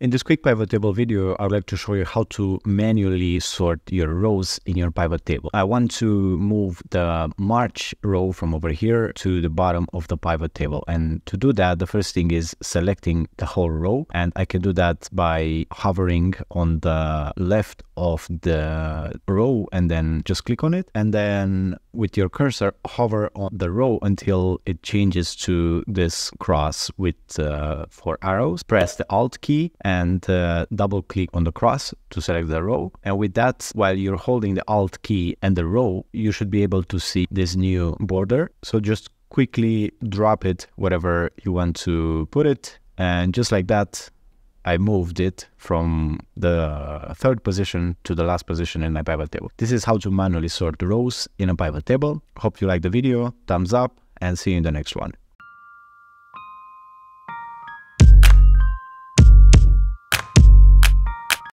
In this quick pivot table video, I would like to show you how to manually sort your rows in your pivot table. I want to move the March row from over here to the bottom of the pivot table. And to do that, the first thing is selecting the whole row. And I can do that by hovering on the left of the row and then just click on it. And then with your cursor, hover on the row until it changes to this cross with four arrows. Press the Alt key and double click on the cross to select the row. And with that, while you're holding the Alt key and the row, you should be able to see this new border. So just quickly drop it wherever you want to put it. And just like that, I moved it from the third position to the last position in my pivot table. This is how to manually sort rows in a pivot table. Hope you like the video. Thumbs up and see you in the next one.